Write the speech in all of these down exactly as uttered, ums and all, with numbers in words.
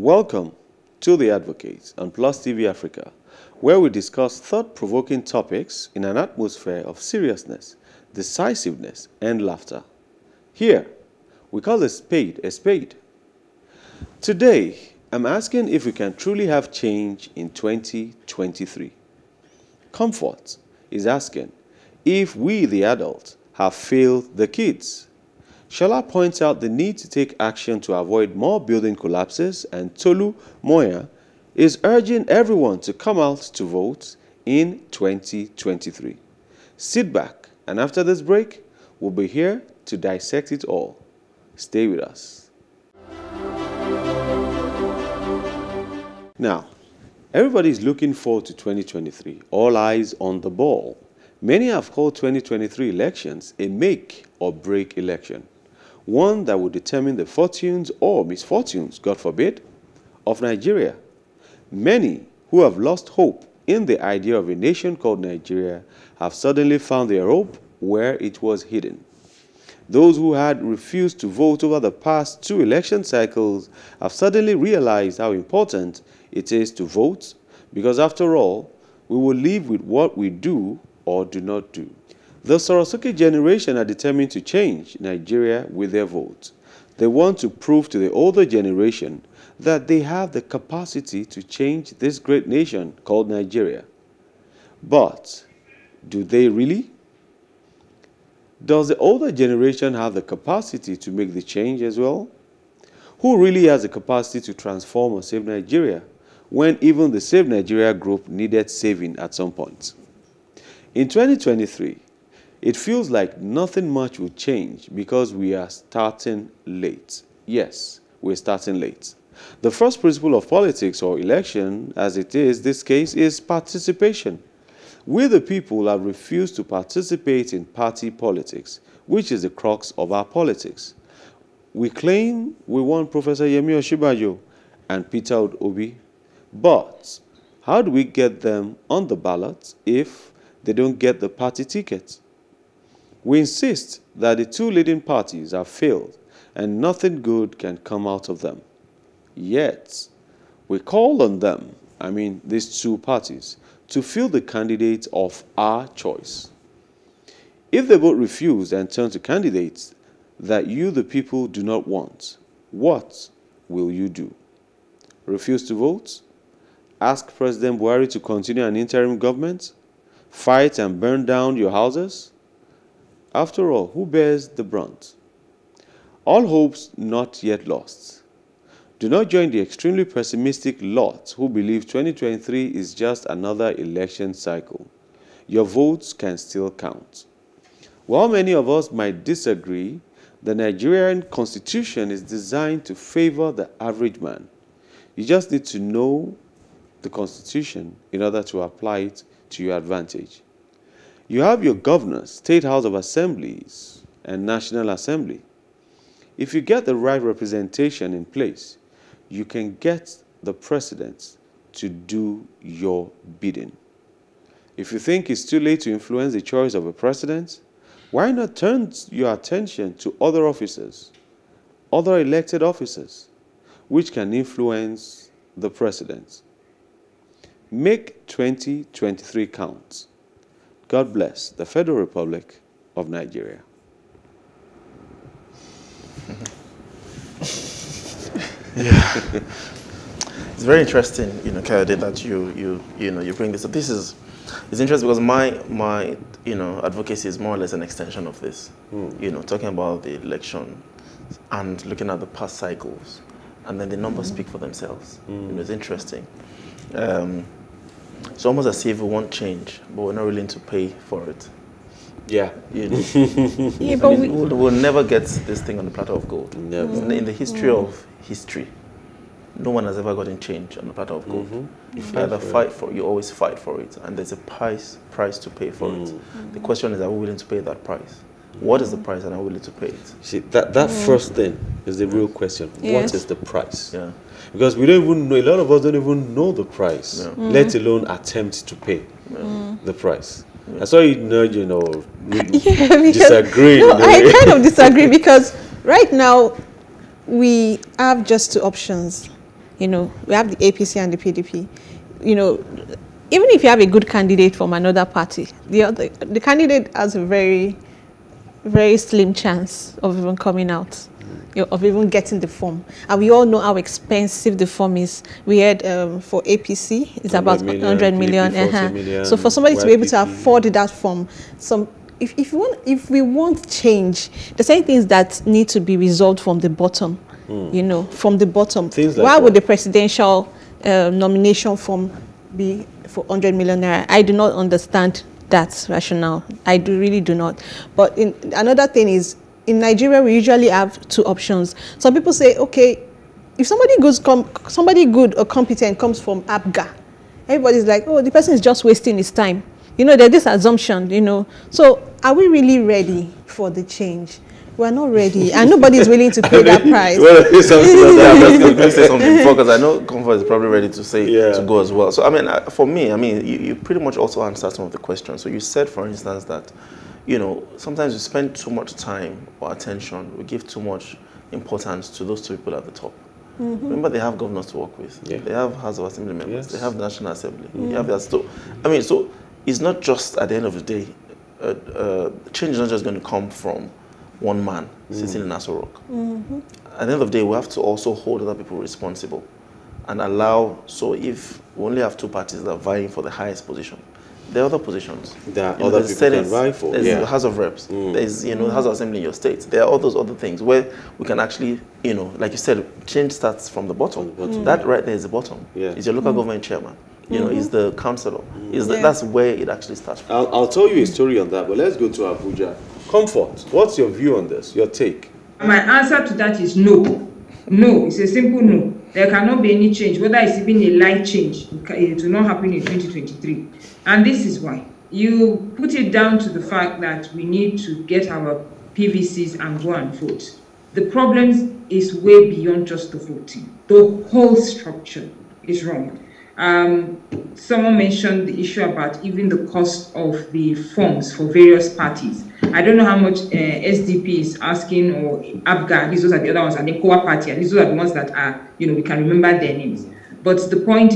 Welcome to The Advocate on PLUS T V Africa, where we discuss thought-provoking topics in an atmosphere of seriousness, decisiveness, and laughter. Here, we call a spade a spade. Today, I'm asking if we can truly have change in twenty twenty-three. Comfort is asking if we, the adults, have failed the kids. Shola points out the need to take action to avoid more building collapses, and Tolu Moyan is urging everyone to come out to vote in twenty twenty-three. Sit back, and after this break, we'll be here to dissect it all. Stay with us. Now, everybody's looking forward to twenty twenty-three, all eyes on the ball. Many have called twenty twenty-three elections a make or break election, one that will determine the fortunes or misfortunes, God forbid, of Nigeria. Many who have lost hope in the idea of a nation called Nigeria have suddenly found their hope where it was hidden. Those who had refused to vote over the past two election cycles have suddenly realized how important it is to vote, because after all, we will live with what we do or do not do. The Sarosuke generation are determined to change Nigeria with their vote. They want to prove to the older generation that they have the capacity to change this great nation called Nigeria. But do they really? Does the older generation have the capacity to make the change as well? Who really has the capacity to transform or save Nigeria when even the Save Nigeria group needed saving at some point? In twenty twenty-three, it feels like nothing much will change because we are starting late. Yes, we're starting late. The first principle of politics, or election as it is this case, is participation. We the people have refused to participate in party politics, which is the crux of our politics. We claim we want Professor Yemi Osinbajo and Peter Udobi, but how do we get them on the ballot if they don't get the party ticket? We insist that the two leading parties have failed and nothing good can come out of them. Yet, we call on them, I mean these two parties, to field the candidates of our choice. If they both refuse and turn to candidates that you the people do not want, what will you do? Refuse to vote? Ask President Buhari to continue an interim government? Fight and burn down your houses? After all, who bears the brunt? All hopes not yet lost. Do not join the extremely pessimistic lot who believe twenty twenty-three is just another election cycle. Your votes can still count. While many of us might disagree, the Nigerian constitution is designed to favor the average man. You just need to know the constitution in order to apply it to your advantage. You have your governors, state house of assemblies, and national assembly. If you get the right representation in place, you can get the president to do your bidding. If you think it's too late to influence the choice of a president, why not turn your attention to other officers, other elected officers, which can influence the president? Make twenty twenty-three count. God bless the Federal Republic of Nigeria. Yeah. It's very interesting, you know, Kayode, that you you you know you bring this up. This is it's interesting because my my you know advocacy is more or less an extension of this. Mm. You know, talking about the election and looking at the past cycles, and then the numbers mm. speak for themselves. Mm. You know, it's interesting. Um, It's almost as if we want change, but we're not willing to pay for it. Yeah. You know? Yeah, but I mean, we we'll, we'll never get this thing on the platter of gold. Never. Mm. In the history mm. of history, no one has ever gotten change on the platter of gold. Mm-hmm. You either fight for it, you always fight for it, and there's a price price to pay for mm. it. Mm. The question is, are we willing to pay that price? What is the price, and are we willing to pay it? See, that, that mm. first thing is the real question. Yes. What is the price? Yeah. Because we don't even know, a lot of us don't even know the price, yeah. mm. let alone attempt to pay yeah. mm. the price. Yeah. I saw you nudging or yeah, disagreeing. No, I kind of disagree because right now we have just two options. You know, we have the A P C and the P D P. You know, even if you have a good candidate from another party, the other, the candidate has a very, very slim chance of even coming out, you know, of even getting the form. And we all know how expensive the form is. We heard um, for A P C, it's about one hundred million. Uh-huh. million. So for somebody Y P P. To be able to afford that form, some. If, if, you want, if we want change, there's certain things that need to be resolved from the bottom, mm. you know, from the bottom. Like Why that. would the presidential uh, nomination form be for one hundred million naira? I do not understand that rationale. I do, really do not. But in, another thing is, in Nigeria, we usually have two options. Some people say, okay, if somebody, goes com somebody good or competent comes from A P G A, everybody's like, oh, the person is just wasting his time. You know, there's this assumption, you know. So are we really ready for the change? We're not ready. And nobody's willing to pay I mean, that price. Well, it sounds like that. I'm going to say something before, because I know Comfort is probably ready to say yeah. to go as well. So, I mean, for me, I mean, you, you pretty much also answered some of the questions. So you said, for instance, that, you know, sometimes we spend too much time or attention. We give too much importance to those two people at the top. Mm-hmm. Remember, they have governors to work with. Yeah. They have House of Assembly members. Yes. They have the National Assembly. Mm-hmm. They have their store. I mean, so... It's not just, at the end of the day, uh, uh, change is not just going to come from one man mm. sitting in Aso Rock. Mm-hmm. At the end of the day, we have to also hold other people responsible and allow, so if we only have two parties that are vying for the highest position, there are other positions. There are you other know, people Senate, can vie for. There's yeah. the House of Reps, mm. there's you know, the House of Assembly in your state. There are all those other things where we can actually, you know, like you said, change starts from the bottom. The bottom. Mm. That right there is the bottom. Yeah. It's your local mm. government chairman. You know, mm-hmm. is the councillor. Is yeah. the, that's where it actually starts from. I'll, I'll tell you a story on that, but let's go to Abuja. Comfort, what's your view on this? Your take? My answer to that is no. No, it's a simple no. There cannot be any change, whether it's even a light change. It will not happen in twenty twenty-three. And this is why. You put it down to the fact that we need to get our P V Cs and go and vote. The problem is way beyond just the voting. The whole structure is wrong. Um, someone mentioned the issue about even the cost of the forms for various parties. I don't know how much uh, S D P is asking, or A P G A, these are the other ones, and the co-op party, and these are the ones that are, you know, we can remember their names. But the point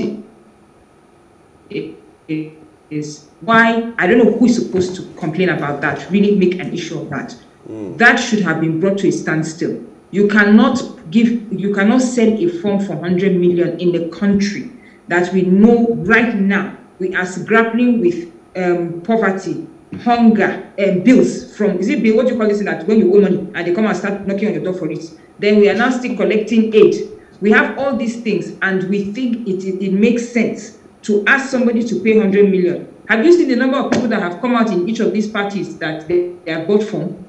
is why, I don't know who is supposed to complain about that, really make an issue of that. Mm. That should have been brought to a standstill. You cannot give, you cannot sell a form for one hundred million in a country that we know right now we are grappling with um, poverty, hunger, and um, bills from, is it bill, what do you call this in that when you owe money and they come and start knocking on your door for it? Then we are now still collecting aid. We have all these things and we think it, it, it makes sense to ask somebody to pay one hundred million. Have you seen the number of people that have come out in each of these parties that they, they are bought from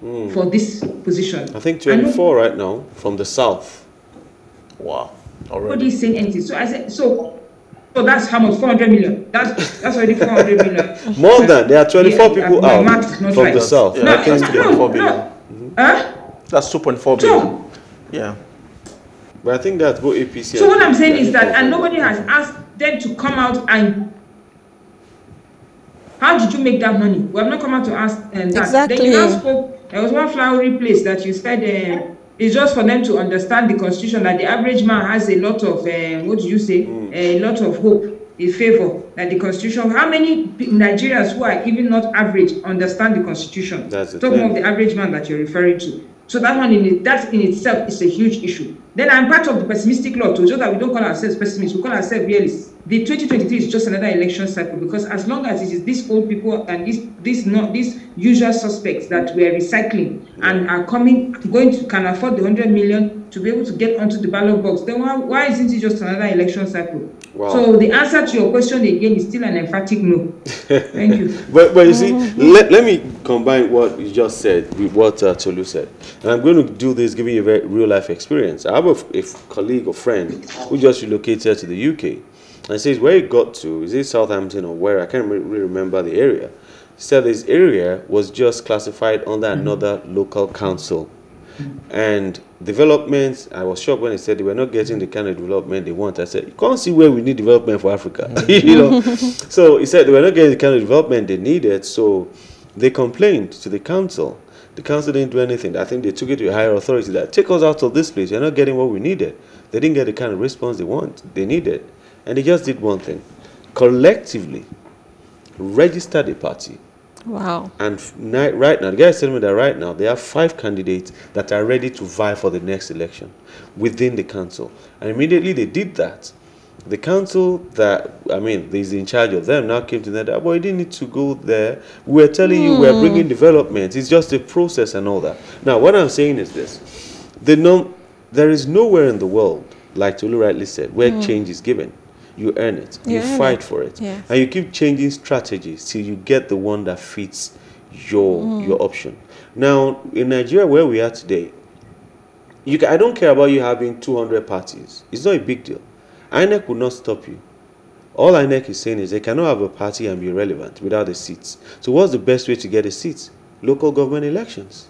mm. for this position? I think twenty-four right now from the South. Wow. Nobody's saying anything. So I said, so, so that's how much? four hundred million. That's that's already four hundred million. More than there are twenty-four yeah, people uh, out from right. the South. Yeah, no, that no, no, no. Mm-hmm. huh? That's two point four billion. So, yeah, but I think that's both A P C. So what I'm saying is that, and nobody has asked them to come out and. How did you make that money? We have not come out to ask uh, that. Exactly. Then you now spoke. There was one flowery place that you said. Uh, It's just for them to understand the constitution that the average man has a lot of, uh, what do you say, mm. a lot of hope, a favor, that the constitution, how many Nigerians who are even not average understand the constitution? That's the Talking thing. of the average man that you're referring to. So that one, in, that in itself is a huge issue. Then I'm part of the pessimistic lot, so that we don't call ourselves pessimists, we call ourselves realists. The twenty twenty-three is just another election cycle, because as long as it is these old people and these these not these usual suspects that we are recycling and are coming, going to can afford the one hundred million to be able to get onto the ballot box, then why, why isn't it just another election cycle? Wow. So the answer to your question again is still an emphatic no. Thank you. but, but you see, let, let me combine what you just said with what uh, Tolu said. And I'm going to do this giving you a very real life experience. I have a, a colleague or friend who just relocated to the U K. And says where he got to, is it Southampton or where, I can't really remember the area. He said this area was just classified under mm-hmm. another local council. Mm-hmm. And developments, I was shocked when he said they were not getting the kind of development they want. I said, you can't see where we need development for Africa. Mm-hmm. you know? So he said they were not getting the kind of development they needed, so they complained to the council. The council didn't do anything. I think they took it to a higher authority that take us out of this place. We're not getting what we needed. They didn't get the kind of response they want, they needed. And they just did one thing. Collectively register the party. Wow. And right now, the guy is telling me that right now there are five candidates that are ready to vie for the next election within the council. And immediately they did that. The council that, I mean, is in charge of them now came to them that, well, you didn't need to go there. We're telling mm. you we're bringing development. It's just a process and all that. Now, what I'm saying is this. The no, there is nowhere in the world, like Tolu rightly said, where mm. change is given. You earn it. You, you fight it. for it. Yes. And you keep changing strategies till you get the one that fits your, mm. your option. Now, in Nigeria, where we are today, you can, I don't care about you having two hundred parties. It's not a big deal. I N E C would not stop you. All I N E C is saying is they cannot have a party and be relevant without the seats. So what's the best way to get the seats? Local government elections.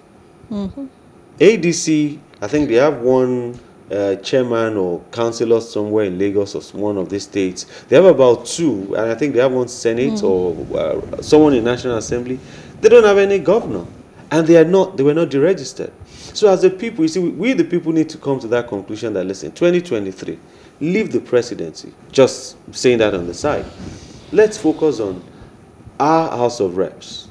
Mm-hmm. A D C, I think they have one uh, chairman or councillor somewhere in Lagos or one of these states. They have about two, and I think they have one Senate mm-hmm. or uh, someone in National Assembly. They don't have any governor, and they are not. They were not deregistered. So as the people, you see, we, we the people need to come to that conclusion that, listen, twenty twenty-three, leave the presidency, just saying that on the side. Let's focus on our House of Reps.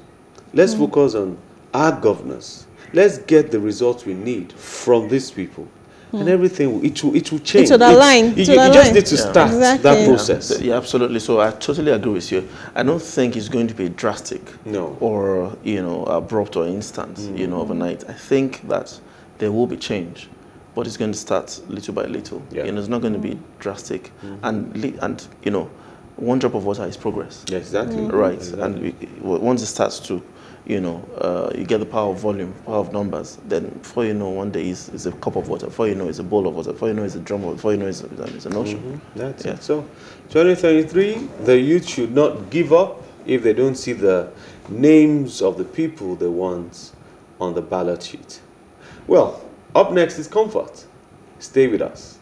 Let's mm. focus on our governors. Let's get the results we need from these people. Mm. And everything, it will, it will change. To that line. You, you just need to yeah. start exactly. that process. Yeah, absolutely. So I totally agree with you. I don't think it's going to be drastic no. or, you know, abrupt or instant, mm. you know, overnight. I think that there will be change. But it's going to start little by little. Yeah. You know, it's not going to be drastic. Mm-hmm. And, and you know, one drop of water is progress. Yeah, exactly. Mm-hmm. Right. Exactly. And we, once it starts to, you know, uh, you get the power of volume, power of numbers, then before you know, one day is, is a cup of water. Before you know, it's a bowl of water. Before you know, it's a drum of water. Before you know, it's, it's an ocean. Mm-hmm. That's yeah. it. So, twenty twenty-three, the youth should not give up if they don't see the names of the people they want on the ballot sheet. Well, up next is Comfort. Stay with us.